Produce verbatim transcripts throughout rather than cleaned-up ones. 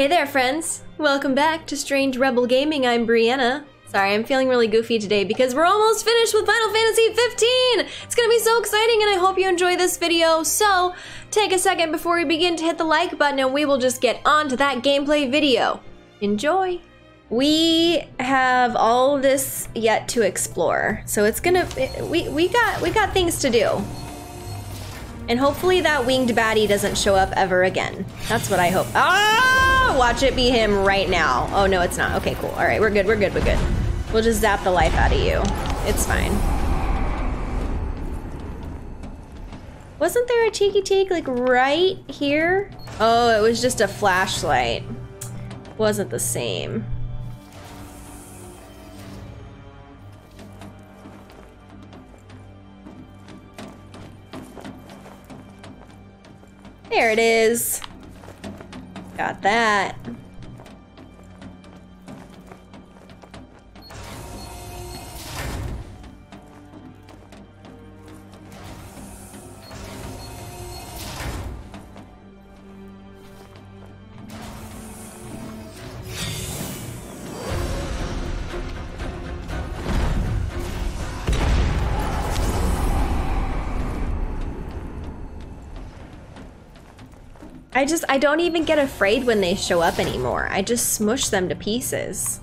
Hey there, friends! Welcome back to Strange Rebel Gaming. I'm Brianna. Sorry, I'm feeling really goofy today because we're almost finished with Final Fantasy fifteen! It's gonna be so exciting and I hope you enjoy this video, so take a second before we begin to hit the like button and we will just get on to that gameplay video. Enjoy! We have all this yet to explore, so it's gonna... we, we got we got things to do. And hopefully that winged baddie doesn't show up ever again. That's what I hope. Ah! Watch it be him right now. Oh, no, it's not. Okay, cool. All right, we're good, we're good, we're good. We'll just zap the life out of you. It's fine. Wasn't there a cheeky take, like, right here? Oh, it was just a flashlight. Wasn't the same. There it is. Got that. I just, I don't even get afraid when they show up anymore. I just smush them to pieces.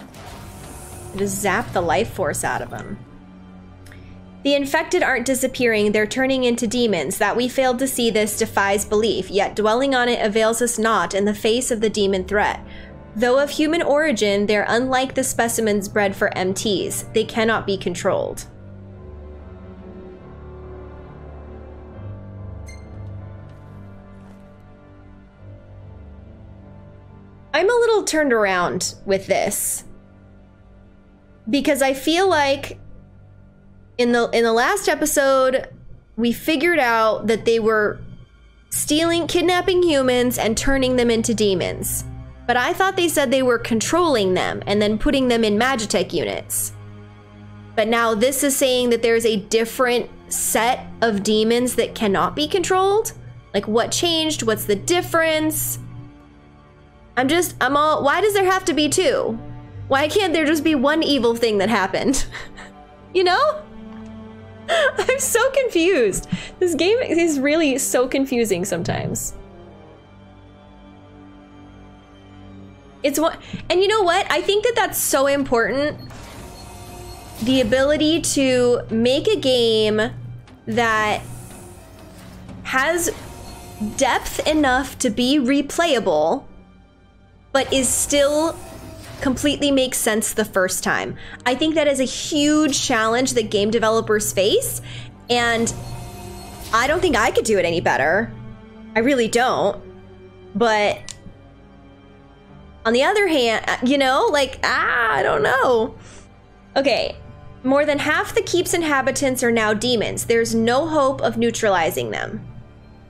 I just zap the life force out of them. The infected aren't disappearing, they're turning into demons. That we failed to see this defies belief, yet dwelling on it avails us not in the face of the demon threat. Though of human origin, they're unlike the specimens bred for M Ts. They cannot be controlled. I'm a little turned around with this because I feel like in the in the last episode we figured out that they were stealing, kidnapping humans and turning them into demons. But I thought they said they were controlling them and then putting them in Magitek units. But now this is saying that there's a different set of demons that cannot be controlled. Like, what changed? What's the difference? I'm just, I'm all, why does there have to be two? Why can't there just be one evil thing that happened? You know? I'm so confused. This game is really so confusing sometimes. It's one, and you know what? I think that that's so important. The ability to make a game that has depth enough to be replayable but is still completely makes sense the first time. I think that is a huge challenge that game developers face, and I don't think I could do it any better. I really don't. But on the other hand, you know, like, ah, I don't know. Okay, more than half the keep's inhabitants are now demons. There's no hope of neutralizing them.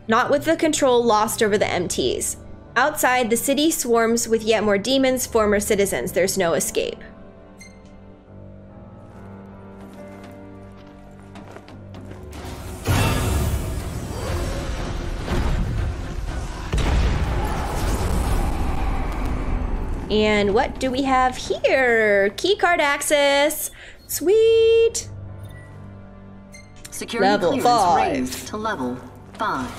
Not with the control lost over the M Ts. Outside, the city swarms with yet more demons, former citizens. There's no escape. And what do we have here? Keycard access. Sweet. Security level clearance five. Raised to level five.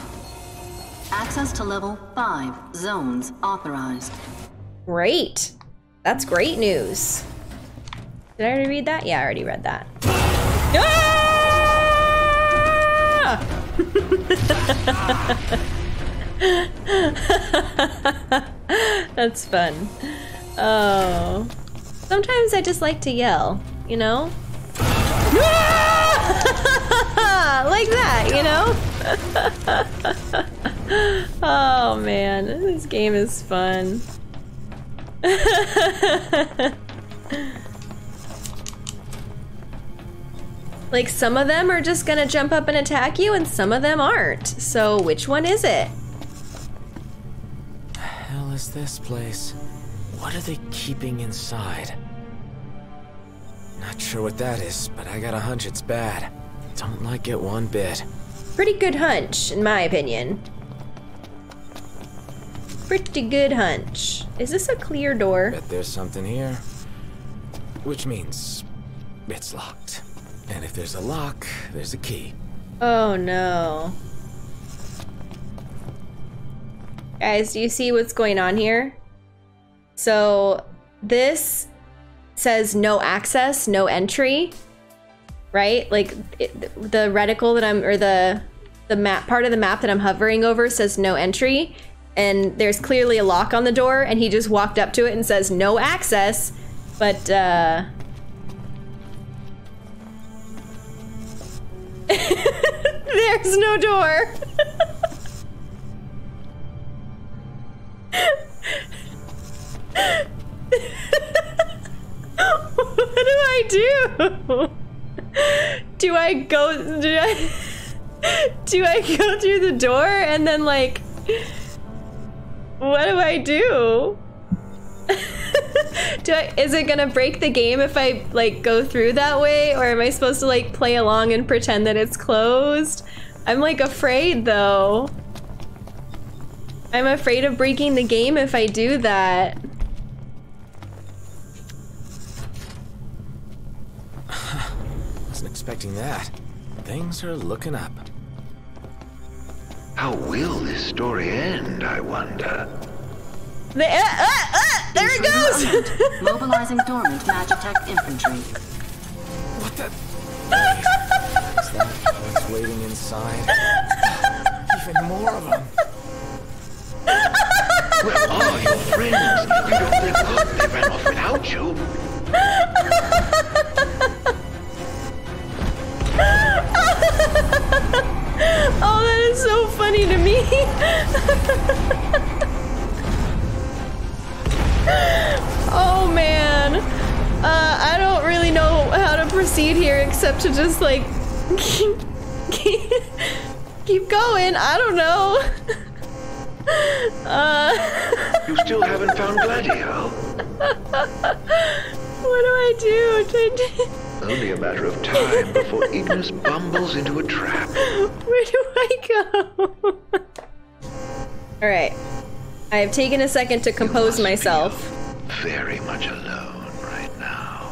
Access to level five zones authorized. Great. That's great news. Did I already read that? Yeah, I already read that. Ah! That's fun. Oh. Sometimes I just like to yell, you know? Like that, you know? Oh man, this game is fun. Like, some of them are just gonna jump up and attack you, and some of them aren't. So which one is it? The hell is this place? What are they keeping inside? Not sure what that is, but I got a hunch it's bad. Don't like it one bit. Pretty good hunch, in my opinion. pretty good hunch. Is this a clear door? Bet there's something here. Which means it's locked. And if there's a lock, there's a key. Oh no. Guys, do you see what's going on here? So this says no access, no entry, right? Like it, the reticle that I'm, or the the map part of the map that I'm hovering over says no entry, and there's clearly a lock on the door, and he just walked up to it and says no access, but uh there's no door. What do I do? Do I go do I do I go through the door and then like what do I do? do I, is it gonna break the game if I like go through that way, or am I supposed to like play along and pretend that it's closed? I'm like afraid though. I'm afraid of breaking the game if I do that. Wasn't expecting that. Things are looking up. How will this story end, I wonder? The, uh, uh, uh, there it goes! Mobilizing dormant Magitek infantry. What the? Is that what's waiting inside? Even more of them. Where are your friends? You don't live up, they ran off without you. Oh, that is so funny to me. Oh man. Uh, I don't really know how to proceed here except to just like keep, keep, keep going. I don't know. Uh, you still haven't found Gladio. What do I do? do, I do? Only a matter of time before Ignis bumbles into a trap. Where do I go? Alright. I have taken a second to compose myself. Very much alone right now.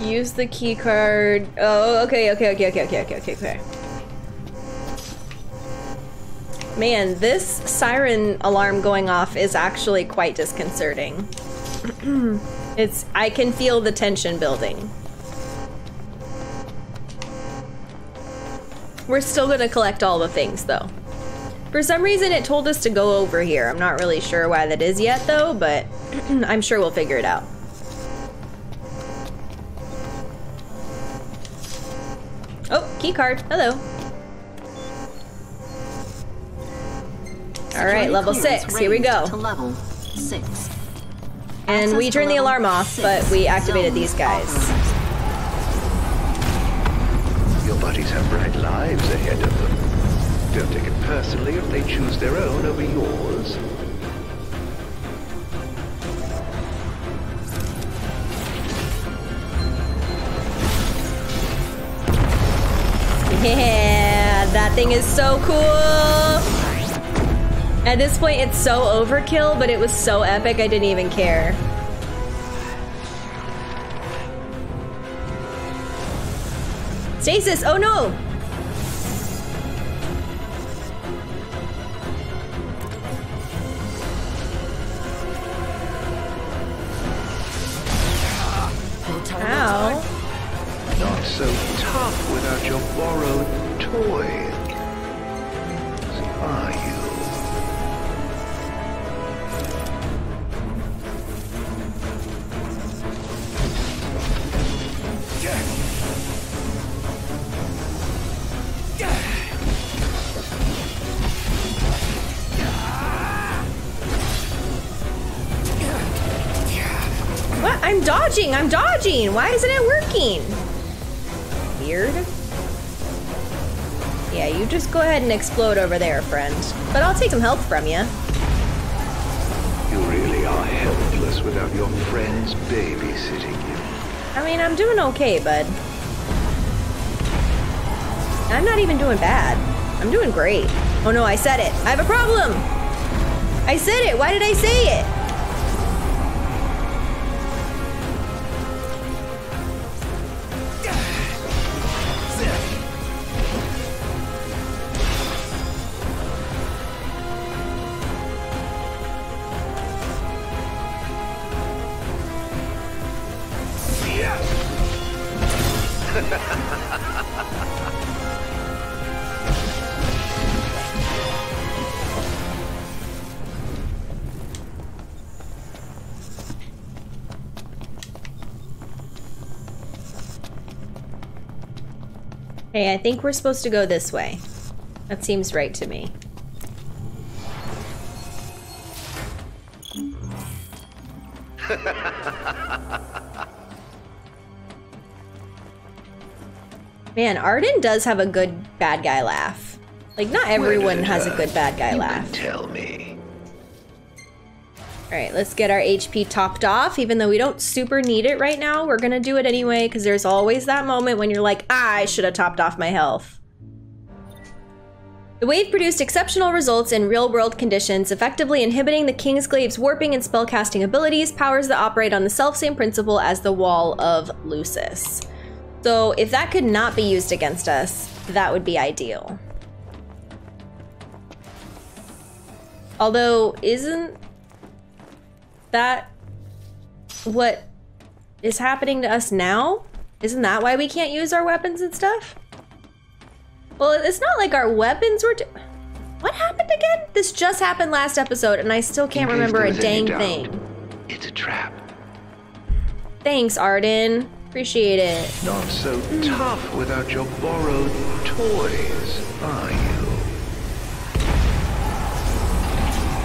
Use the key card. Oh, okay, okay, okay, okay, okay, okay, okay, okay. Man, this siren alarm going off is actually quite disconcerting. It's, I can feel the tension building. We're still gonna collect all the things though. For some reason it told us to go over here. I'm not really sure why that is yet though, but I'm sure we'll figure it out. Oh, key card. Hello. All right, level six. Here we go. To level six. And we turned the alarm off, but we activated these guys. Your buddies have bright lives ahead of them. Don't take it personally if they choose their own over yours. Yeah, that thing is so cool. At this point, it's so overkill, but it was so epic, I didn't even care. Stasis, oh no! Ow. Not so tough without your borrowed toy. So are you? What? I'm dodging! I'm dodging! Why isn't it working? Yeah, you just go ahead and explode over there, friend. But I'll take some help from you. You really are helpless without your friends babysitting you. I mean, I'm doing okay, bud. I'm not even doing bad. I'm doing great. Oh no, I said it. I have a problem. I said it. Why did I say it? I think we're supposed to go this way. That seems right to me. Man, Ardyn does have a good bad guy laugh. Like, not everyone has a good bad guy laugh. Tell me. Alright, let's get our H P topped off. Even though we don't super need it right now, we're gonna do it anyway, because there's always that moment when you're like, ah, I should have topped off my health. The wave produced exceptional results in real-world conditions, effectively inhibiting the Kingsglaive's warping and spellcasting abilities, powers that operate on the self-same principle as the Wall of Lucis. So if that could not be used against us, that would be ideal. Although, isn't... that what is happening to us now? Isn't that why we can't use our weapons and stuff? Well, it's not like our weapons were... What happened again? This just happened last episode and I still can't remember a dang thing. It's a trap. Thanks, Ardyn. Appreciate it. Not so tough without your borrowed toys, are you?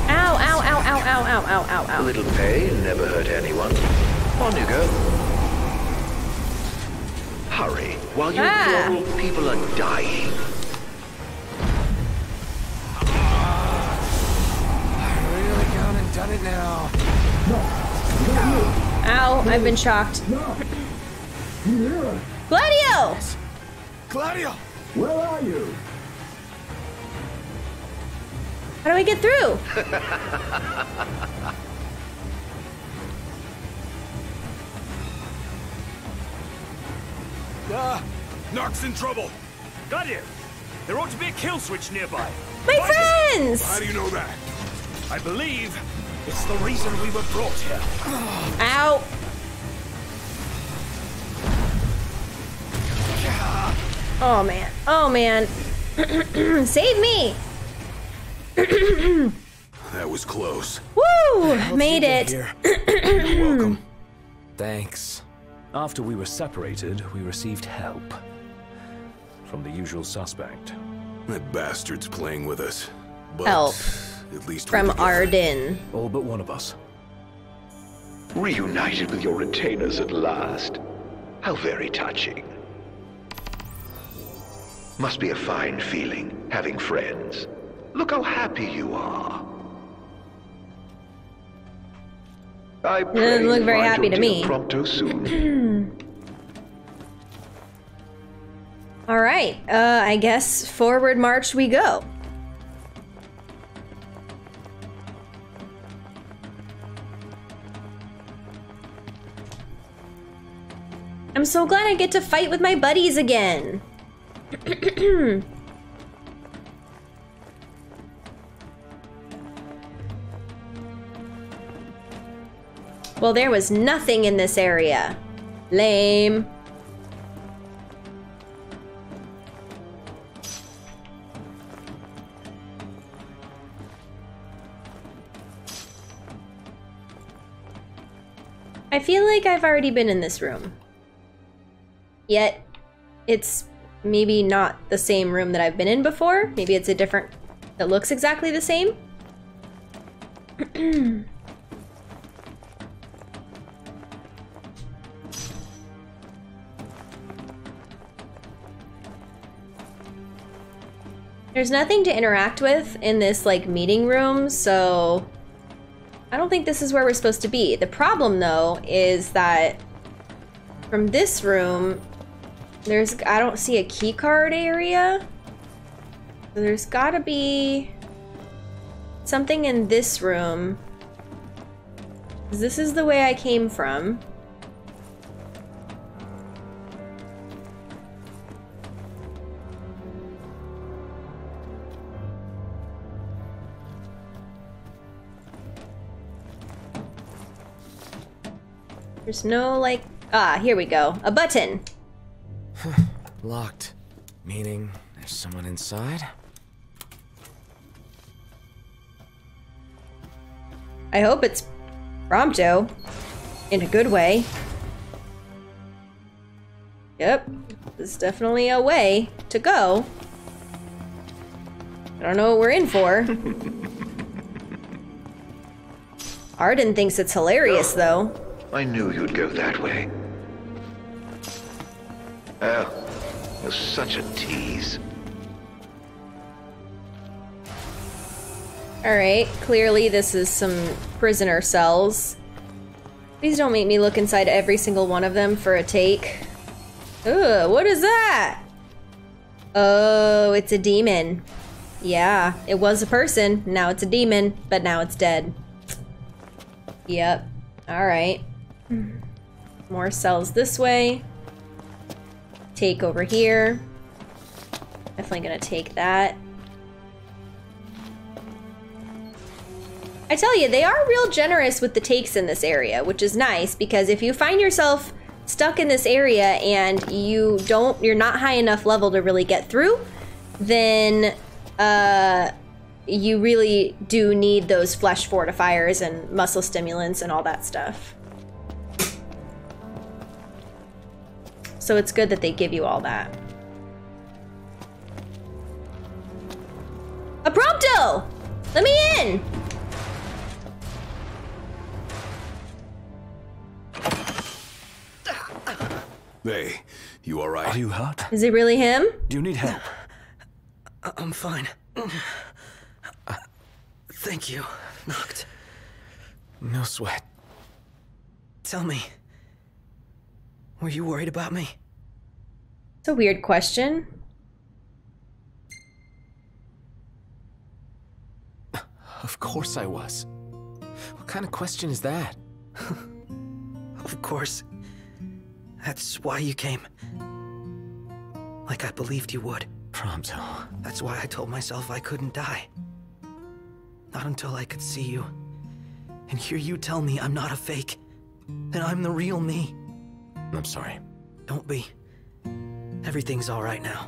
Ow, ow, ow, ow, ow, ow, ow, ow, ow. A little pay never hurt anyone. On you go. Hurry, while your ah. Rural people are dying. I've really gone and done it now. Ow, I've been shocked. Gladio! Gladio! Where are you? How do I get through? Ah, Nox in trouble. Got you. There ought to be a kill switch nearby. My but friends! How do you know that? I believe it's the reason we were brought here. Ow. Oh man. Oh man. Save me! That was close. Woo! Made it. You're welcome. Thanks. After we were separated, we received help from the usual suspect. That bastard's playing with us. But help. At least from Ardyn. All but one of us. Reunited with your retainers at last. How very touching. Must be a fine feeling having friends. Look how happy you are. I pray doesn't look very happy to me. Prompto soon. All right, uh, I guess forward march we go. I'm so glad I get to fight with my buddies again. Well, there was nothing in this area. Lame. I feel like I've already been in this room. Yet, it's maybe not the same room that I've been in before. Maybe it's a different that looks exactly the same. There's nothing to interact with in this, like, meeting room, so I don't think this is where we're supposed to be. The problem, though, is that from this room, there's, I don't see a key card area. So there's gotta be something in this room. This is the way I came from. There's no, like... Ah, here we go. A button! Locked. Meaning, there's someone inside? I hope it's Prompto. In a good way. Yep. There's definitely a way to go. I don't know what we're in for. Ardyn thinks it's hilarious, though. I knew you'd go that way. Oh, you're such a tease. Alright, clearly this is some prisoner cells. Please don't make me look inside every single one of them for a take. Ugh, what is that? Oh, it's a demon. Yeah, it was a person, now it's a demon, but now it's dead. Yep, alright. More cells this way. Take over here. Definitely gonna take that. I tell you, they are real generous with the takes in this area, which is nice, because if you find yourself stuck in this area and you don't, you're not high enough level to really get through, then uh, you really do need those flesh fortifiers and muscle stimulants and all that stuff. So it's good that they give you all that. A Prompto! Let me in! Hey, you all right? Are you hurt? Is it really him? Do you need help? No, I'm fine. Uh, Thank you, Noct. No sweat. Tell me. Were you worried about me? It's a weird question. Of course I was. What kind of question is that? Of course. That's why you came. Like I believed you would. Prompto. That's why I told myself I couldn't die. Not until I could see you. And hear you tell me I'm not a fake. That I'm the real me. I'm sorry. Don't be. Everything's all right now.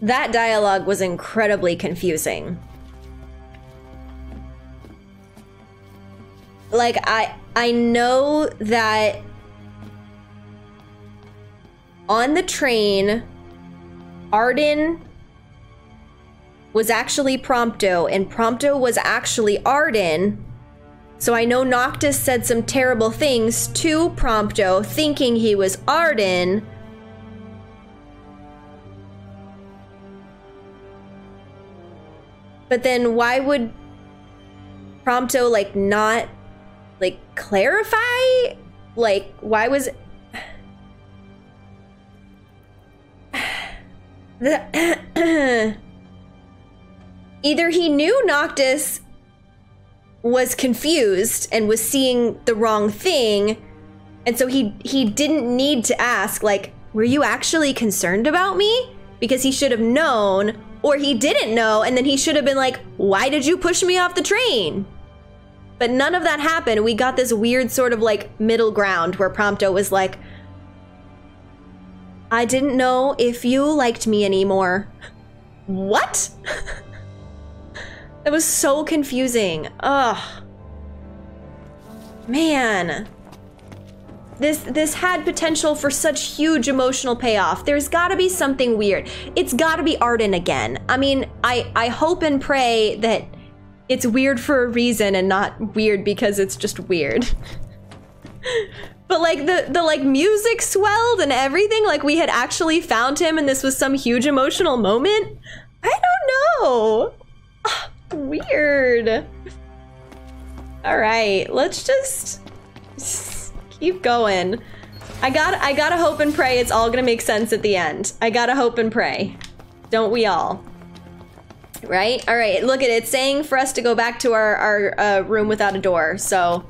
That dialogue was incredibly confusing. Like, I, I know that on the train, Ardyn was actually Prompto, and Prompto was actually Ardyn. So I know Noctis said some terrible things to Prompto, thinking he was Ardyn. But then why would Prompto, like, not, like, clarify? Like, why was... the... Either he knew Noctis was confused and was seeing the wrong thing, and so he he didn't need to ask, like, were you actually concerned about me? Because he should have known, or he didn't know, and then he should have been like, why did you push me off the train? But none of that happened. We got this weird sort of, like, middle ground where Prompto was like, I didn't know if you liked me anymore. What? That was so confusing. Ugh. Man. This this had potential for such huge emotional payoff. There's gotta be something weird. It's gotta be Ardyn again. I mean, I, I hope and pray that it's weird for a reason and not weird because it's just weird. But like the, the like music swelled and everything, like we had actually found him and this was some huge emotional moment. I don't know. Weird. All right, let's just Keep going. I gotta, I gotta hope and pray it's all gonna make sense at the end. I gotta hope and pray. Don't we all? Right? All right, look at it. It's saying for us to go back to our, our uh, room without a door. So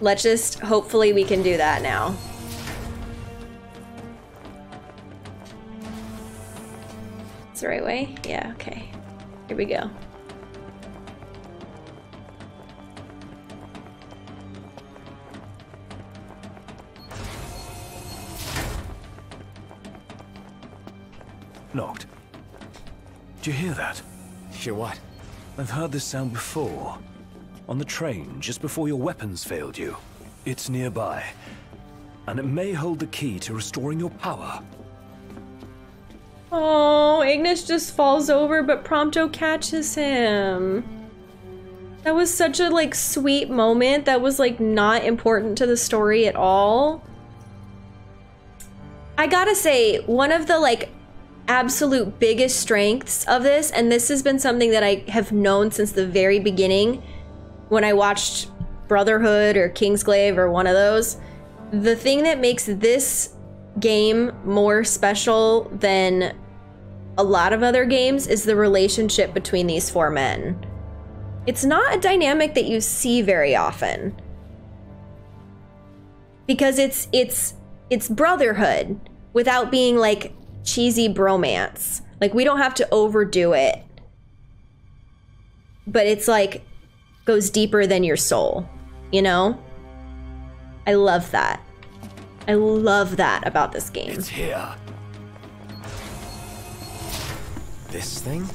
let's just, hopefully we can do that now. It's the right way? Yeah, okay. Here we go. Locked. Do you hear that? Hear what? I've heard this sound before. On the train, just before your weapons failed you. It's nearby. And it may hold the key to restoring your power. Oh, Ignis just falls over, but Prompto catches him. That was such a, like, sweet moment. That was, like, not important to the story at all. I gotta say, one of the, like, absolute biggest strengths of this, and this has been something that I have known since the very beginning when I watched Brotherhood or Kingsglaive or one of those, the thing that makes this game more special than a lot of other games is the relationship between these four men. It's not a dynamic that you see very often because it's it's it's brotherhood without being like cheesy bromance. Like, we don't have to overdo it, but it's like goes deeper than your soul, you know? I love that. I love that about this game. It's here. This thing?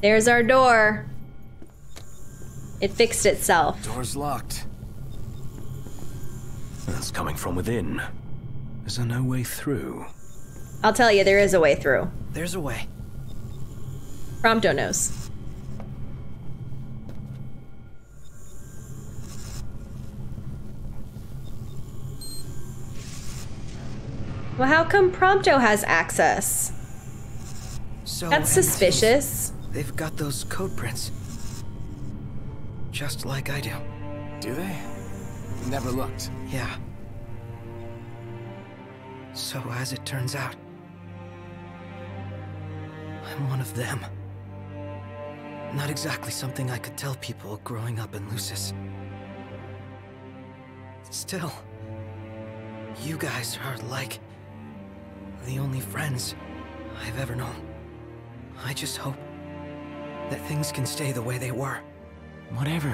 There's our door. It fixed itself. Door's locked. That's coming from within. Is there no way through? I'll tell you, there is a way through. There's a way. Prompto knows. Well, how come Prompto has access? So that's suspicious. They've got those code prints. Just like I do. Do they? Never looked. Yeah. So as it turns out, I'm one of them. Not exactly something I could tell people growing up in Lucis. Still, you guys are like the only friends I've ever known. I just hope that things can stay the way they were. Whatever.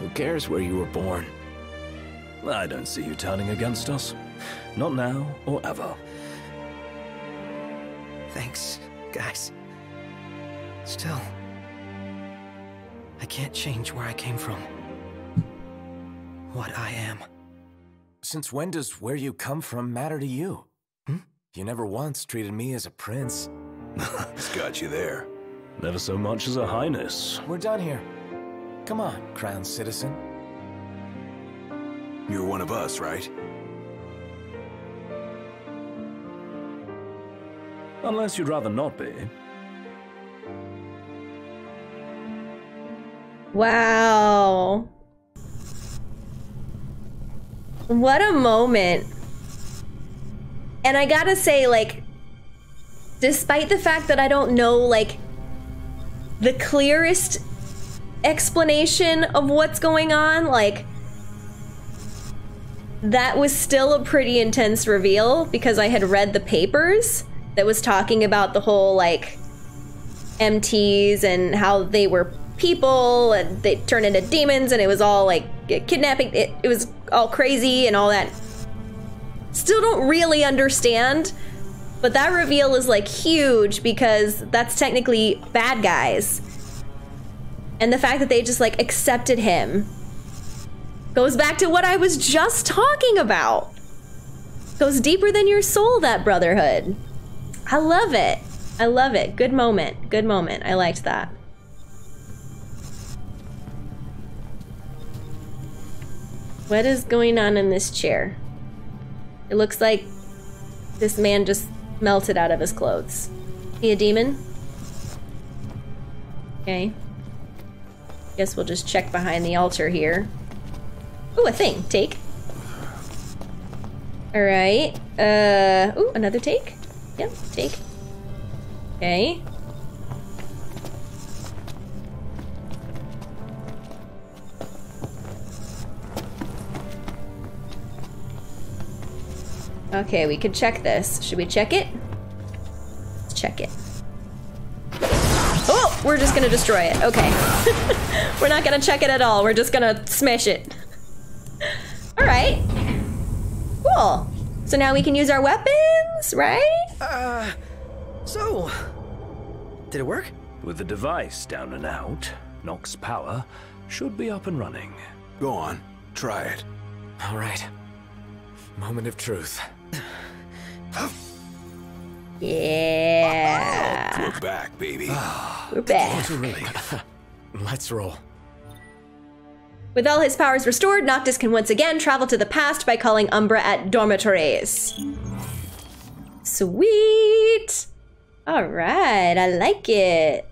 Who cares where you were born? I don't see you turning against us. Not now or ever. Thanks, guys. Still, I can't change where I came from. What I am. Since when does where you come from matter to you? Hmm? You never once treated me as a prince. It's got you there. Never so much as a highness. We're done here. Come on, crown citizen. You're one of us, right? Unless you'd rather not be. Wow. What a moment. And I gotta say, like, despite the fact that I don't know, like, the clearest explanation of what's going on, like, that was still a pretty intense reveal because I had read the papers that was talking about the whole, like, M Ts and how they were people and they turned into demons and it was all, like, kidnapping. It, it was all crazy and all that. Still don't really understand, but that reveal is, like, huge because that's technically bad guys. And the fact that they just, like, accepted him goes back to what I was just talking about. Goes deeper than your soul, that brotherhood. I love it. I love it. Good moment. Good moment. I liked that. What is going on in this chair? It looks like this man just melted out of his clothes. He a demon? Okay. Guess we'll just check behind the altar here. Ooh, a thing. Take. Alright. Uh, ooh, another take. Yep, take. Okay. Okay, we could check this. Should we check it? Let's check it. Oh! We're just gonna destroy it. Okay. We're not gonna check it at all. We're just gonna smash it. Alright. Cool. So now we can use our weapons, right? Uh, so... Did it work? With the device down and out, Nox power should be up and running. Go on. Try it. Alright. Moment of truth. Yeah. Oh, we're back, baby. We're back. Let's roll. With all his powers restored, Noctis can once again travel to the past by calling Umbra at dormitories. Sweet. All right, I like it.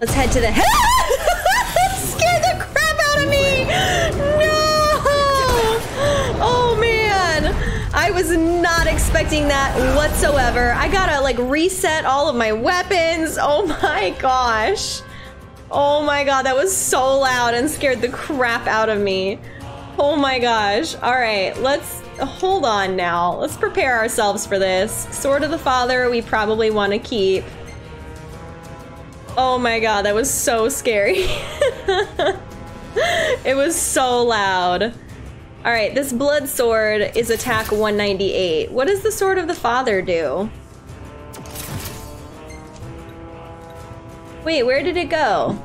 Let's head to the. That scared the crap out of me. No. Oh man. I was not expecting that whatsoever. I gotta like reset all of my weapons. Oh my gosh. Oh my god, that was so loud and scared the crap out of me. Oh my gosh. All right, let's hold on now. Let's prepare ourselves for this. Sword of the Father, we probably want to keep. Oh my god, that was so scary. It was so loud. All right, this blood sword is attack one ninety-eight. What does the Sword of the Father do? Wait, where did it go?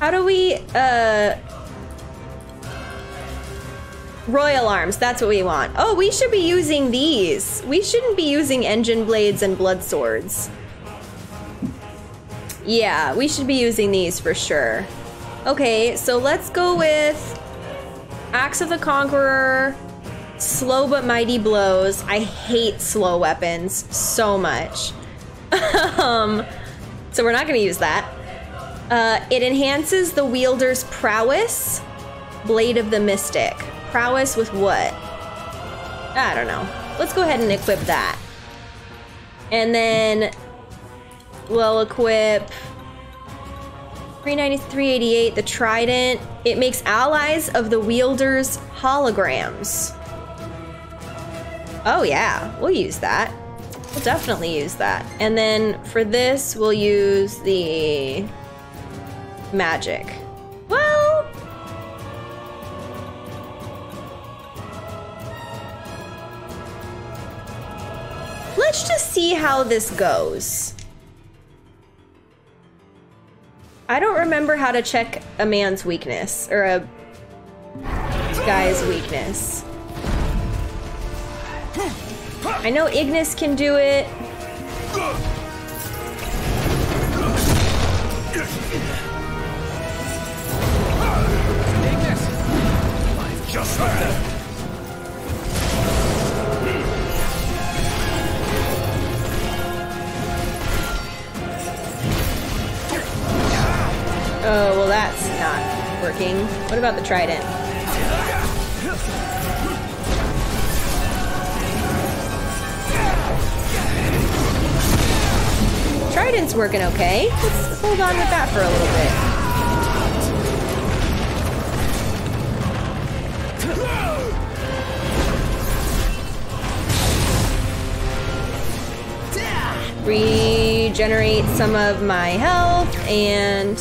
How do we, uh... Royal Arms, that's what we want. Oh, we should be using these. We shouldn't be using engine blades and blood swords. Yeah, we should be using these for sure. Okay, so let's go with Axe of the Conqueror, slow but mighty blows. I hate slow weapons so much. um, so we're not gonna use that. Uh, it enhances the wielder's prowess. Blade of the Mystic. Prowess with what? I don't know. Let's go ahead and equip that. And then we'll equip... three ninety-three eighty-eight, the Trident. It makes allies of the wielder's holograms. Oh yeah, we'll use that. We'll definitely use that. And then for this, we'll use the magic. Well, let's just see how this goes. I don't remember how to check a man's weakness, or a guy's weakness. I know Ignis can do it. Ignis! I've just heard that. Oh, well that's not working. What about the trident? Trident's working okay. Let's hold on with that for a little bit. Regenerate some of my health and...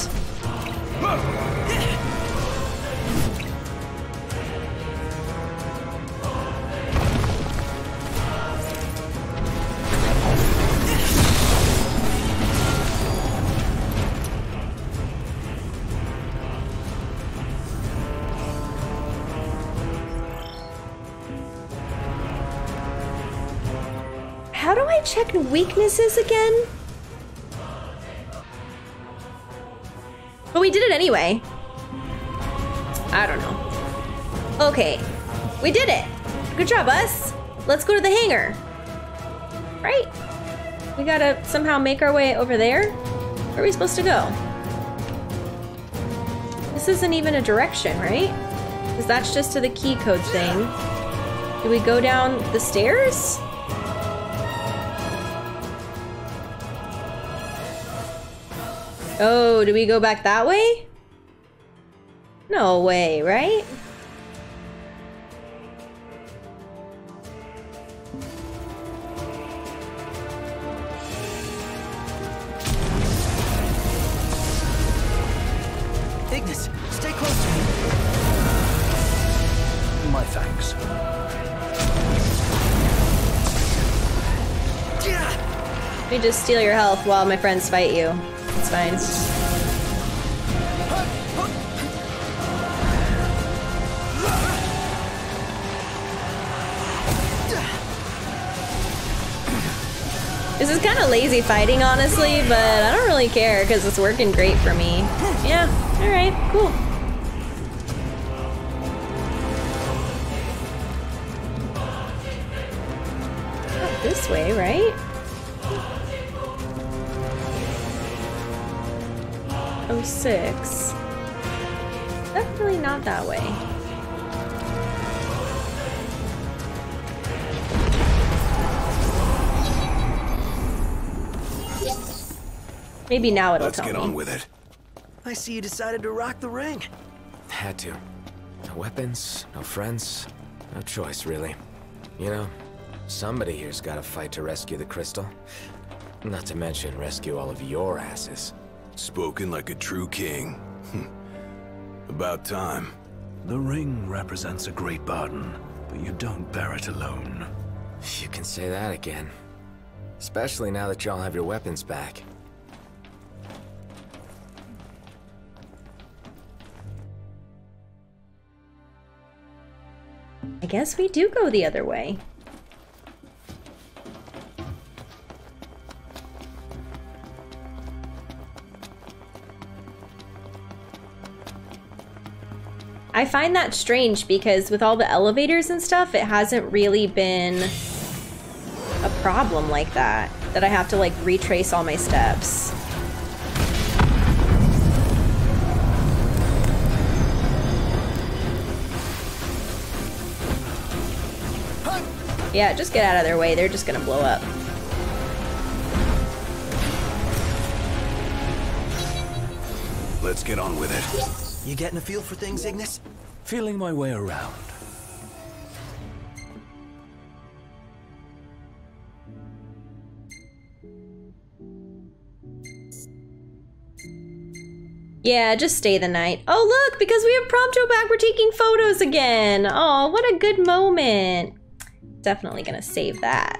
How do I check weaknesses again? But we did it anyway. I don't know. Okay, we did it. Good job, us. Let's go to the hangar. Right? We gotta somehow make our way over there? Where are we supposed to go? This isn't even a direction, right? Because that's just to the key code thing. Do we go down the stairs? Oh, do we go back that way? No way, right? Ignis, stay close to me. My thanks. Let me just steal your health while my friends fight you. It's fine. This is kind of lazy fighting, honestly, but I don't really care because it's working great for me. Yeah, alright, cool. Not this way, right? oh six. Definitely not that way. Maybe now it'll tell me. Let's get on with it. I see you decided to rock the ring. Had to. No weapons, no friends, no choice really. You know, somebody here's got to fight to rescue the crystal. Not to mention rescue all of your asses. Spoken like a true king. About time. The ring represents a great burden, but you don't bear it alone. You can say that again. Especially now that y'all have your weapons back. I guess we do go the other way. I find that strange because with all the elevators and stuff, it hasn't really been a problem like that, that I have to like retrace all my steps. Yeah, just get out of their way. They're just gonna blow up. Let's get on with it. You getting a feel for things, Ignis? Feeling my way around. Yeah, just stay the night. Oh, look, because we have Prompto back, we're taking photos again. Oh, what a good moment. Definitely gonna save that.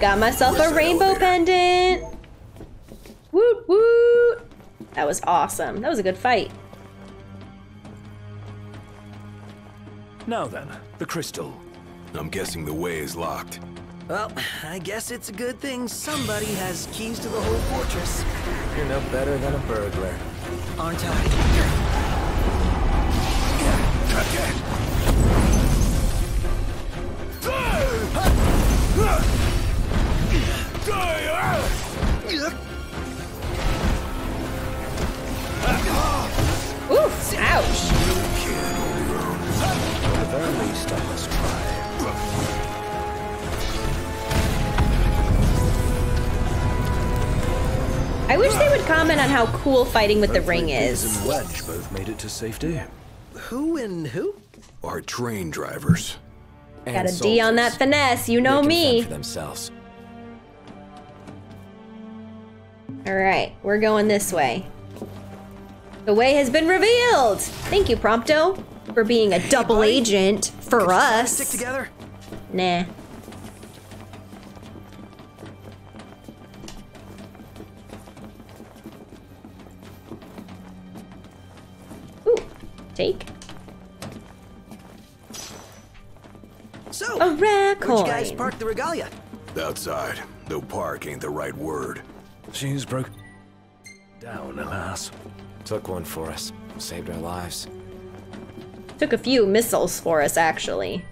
Got myself a rainbow pendant! Woot woot! That was awesome. That was a good fight. Now then, the crystal. I'm guessing the way is locked. Well, I guess it's a good thing somebody has keys to the whole fortress. You're no better than a burglar. Aren't I? Oof, ouch. At the very least, I must try. I wish they would comment on how cool fighting with the ring is. And Wedge both made it to safety. Who and who? Our train drivers. Got a D on that finesse, you know me. Alright, we're going this way. The way has been revealed! Thank you, Prompto, for being a double hey, agent for Could us. Stick together? Nah. Ooh, take. So, a where'd you guys park the Regalia? Outside, though park ain't the right word. She's broke down, alas. Took one for us. Saved our lives. Took a few missiles for us, actually.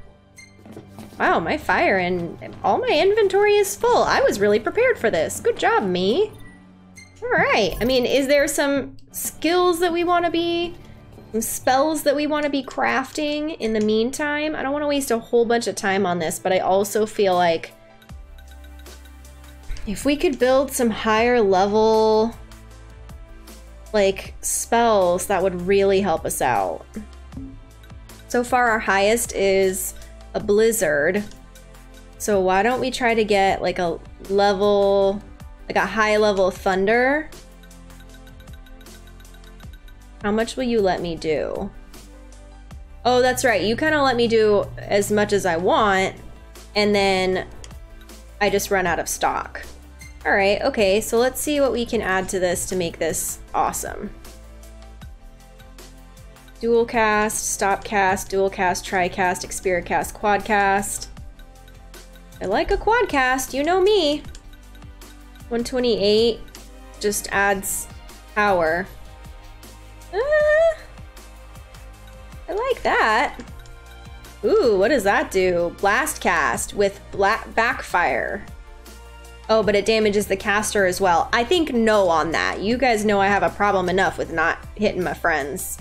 Wow, my fire and all my inventory is full. I was really prepared for this. Good job, me. Alright. I mean, is there some skills that we want to be... some spells that we want to be crafting in the meantime? I don't want to waste a whole bunch of time on this, but I also feel like... if we could build some higher level... like, spells, that would really help us out. So far, our highest is a blizzard. So why don't we try to get, like, a level... like, a high level thunder? How much will you let me do? Oh, that's right. You kind of let me do as much as I want, and then I just run out of stock. All right, okay, so let's see what we can add to this to make this awesome. Dual cast, stop cast, dual cast, tri cast, experia cast, quad cast. I like a quad cast, you know me. one twenty-eight just adds power. Ah, I like that. Ooh, what does that do? Blast cast with black backfire. Oh, but it damages the caster as well. I think no on that. You guys know I have a problem enough with not hitting my friends.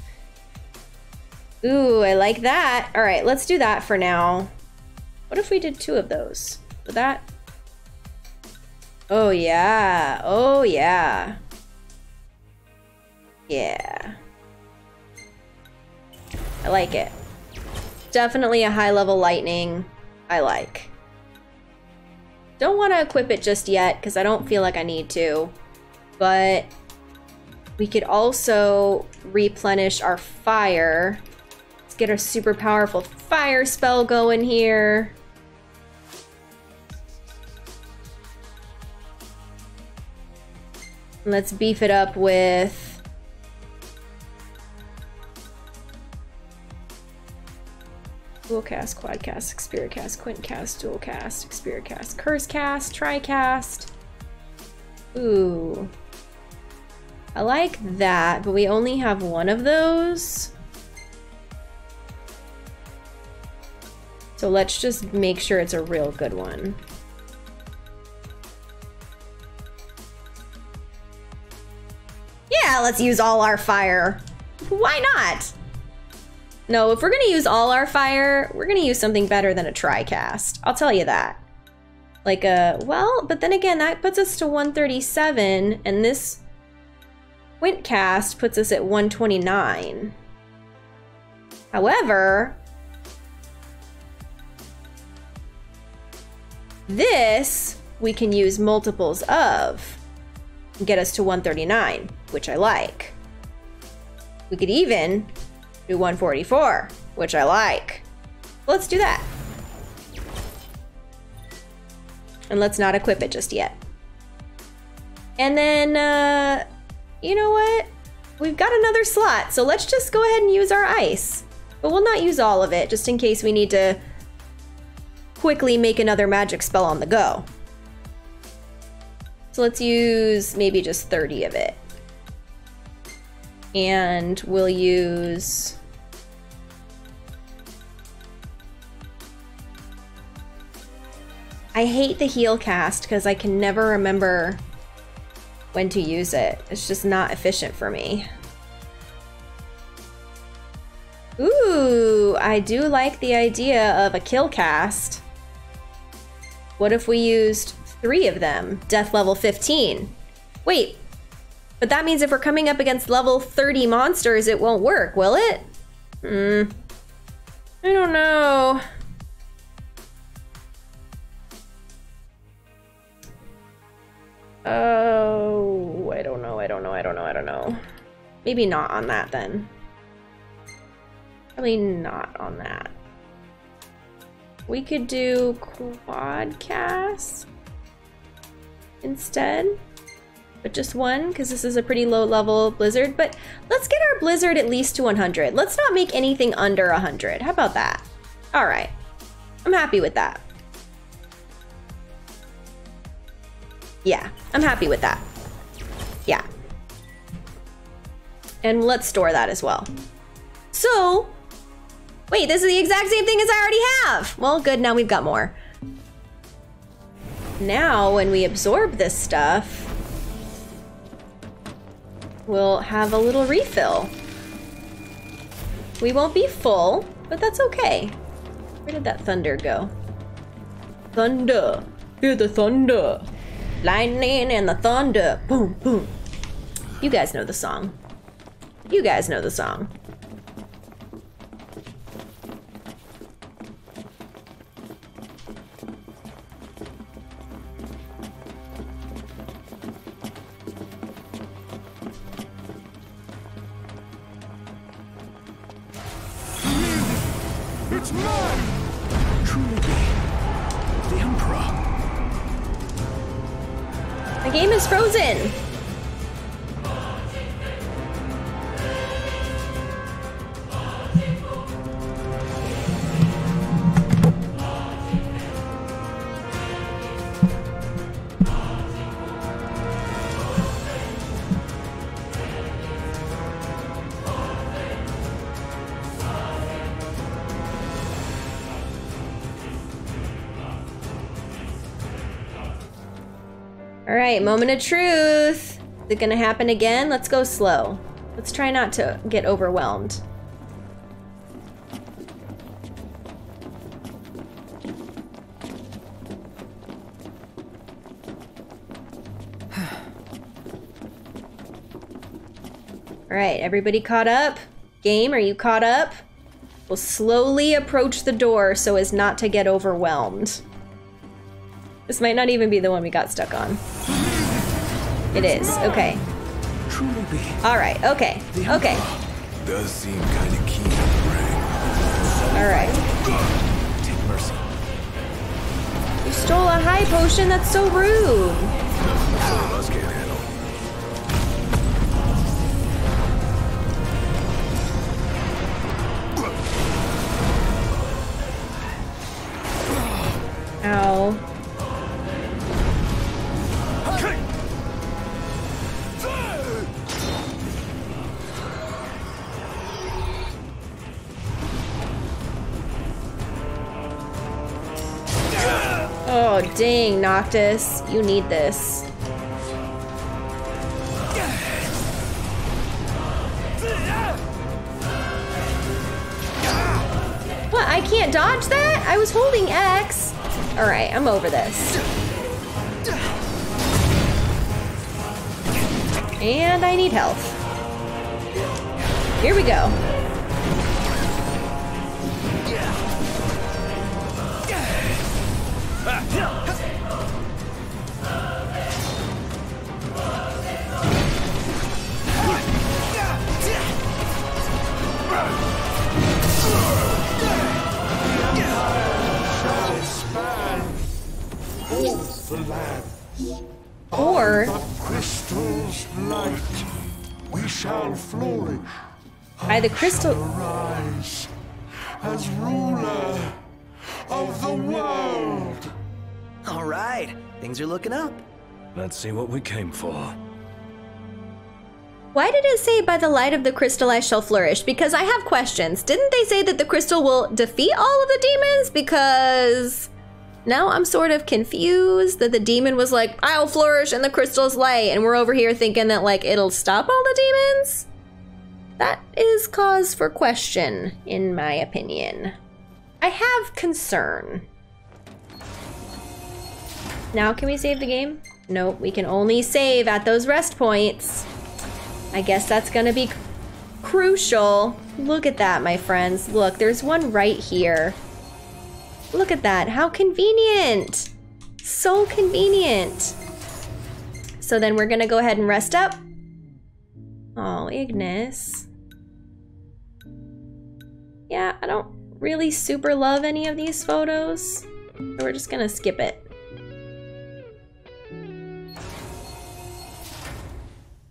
Ooh, I like that. All right, let's do that for now. What if we did two of those? Would that? Oh, yeah. Oh, yeah. Yeah. I like it. Definitely a high level lightning I like. Don't want to equip it just yet because I don't feel like I need to, but we could also replenish our fire. Let's get our super powerful fire spell going here. And let's beef it up with dual cast, quad cast, experia cast, quint cast, dual cast, experia cast, curse cast, tri cast. Ooh. I like that, but we only have one of those. So let's just make sure it's a real good one. Yeah, let's use all our fire. Why not? No, if we're gonna use all our fire, we're gonna use something better than a tri-cast. I'll tell you that. Like a, well, but then again, that puts us to one thirty-seven, and this quint cast puts us at one twenty-nine. However, this we can use multiples of and get us to one thirty-nine, which I like. We could even do one forty-four, which I like. Let's do that. And let's not equip it just yet. And then, uh, you know what? We've got another slot, so let's just go ahead and use our ice. But we'll not use all of it, just in case we need to quickly make another magic spell on the go. So let's use maybe just thirty of it. And we'll use I hate the heal cast because I can never remember when to use it. It's just not efficient for me. Ooh, I do like the idea of a kill cast. What if we used three of them? Death level fifteen. Wait. But that means if we're coming up against level thirty monsters, it won't work, will it? Hmm. I don't know. Oh. don't know, I don't know. Maybe not on that then. Probably not on that. We could do quadcast instead, but just one, because this is a pretty low level blizzard. But let's get our blizzard at least to one hundred. Let's not make anything under one hundred. How about that? All right, I'm happy with that. Yeah, I'm happy with that. Yeah. And let's store that as well. So, wait, this is the exact same thing as I already have. Well, good, now we've got more. Now, when we absorb this stuff, we'll have a little refill. We won't be full, but that's okay. Where did that thunder go? Thunder, hear the thunder. Lightning and the thunder, boom, boom. You guys know the song. You guys know the song. It's mine! Truly, the Umbra. The game is frozen! Alright, moment of truth. Is it gonna happen again? Let's go slow. Let's try not to get overwhelmed. Alright, everybody caught up? Game, are you caught up? We'll slowly approach the door so as not to get overwhelmed. This might not even be the one we got stuck on. It is, okay. Alright, okay, okay. Does seem kind of keen. Alright. Take mercy. You stole a high potion, that's so rude. Ow. Dang, Noctis, you need this. What, I can't dodge that? I was holding X. All right, I'm over this. And I need health. Here we go. Or crystal's light, we shall flourish. By the crystal rise as ruler of the world. All right, things are looking up. Let's see what we came for. Why did it say by the light of the crystal I shall flourish? Because I have questions. Didn't they say that the crystal will defeat all of the demons? Because now I'm sort of confused that the demon was like, I'll flourish in the crystal's light, and we're over here thinking that like it'll stop all the demons? That is cause for question, in my opinion. I have concern. Now can we save the game? Nope, we can only save at those rest points. I guess that's gonna be crucial. Look at that, my friends. Look, there's one right here. Look at that, how convenient. So convenient. So then we're gonna go ahead and rest up. Oh, Ignis. Yeah, I don't really super love any of these photos, so we're just gonna skip it.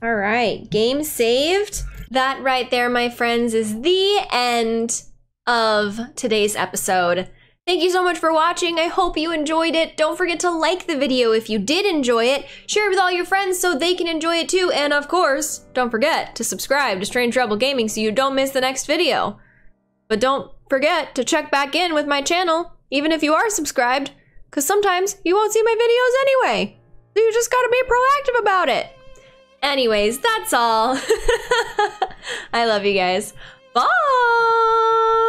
All right, game saved. That right there, my friends, is the end of today's episode. Thank you so much for watching. I hope you enjoyed it. Don't forget to like the video if you did enjoy it. Share it with all your friends so they can enjoy it too. And of course, don't forget to subscribe to Strange Rebel Gaming so you don't miss the next video. But don't forget to check back in with my channel, even if you are subscribed, because sometimes you won't see my videos anyway. So you just gotta be proactive about it. Anyways, that's all. I love you guys. Bye!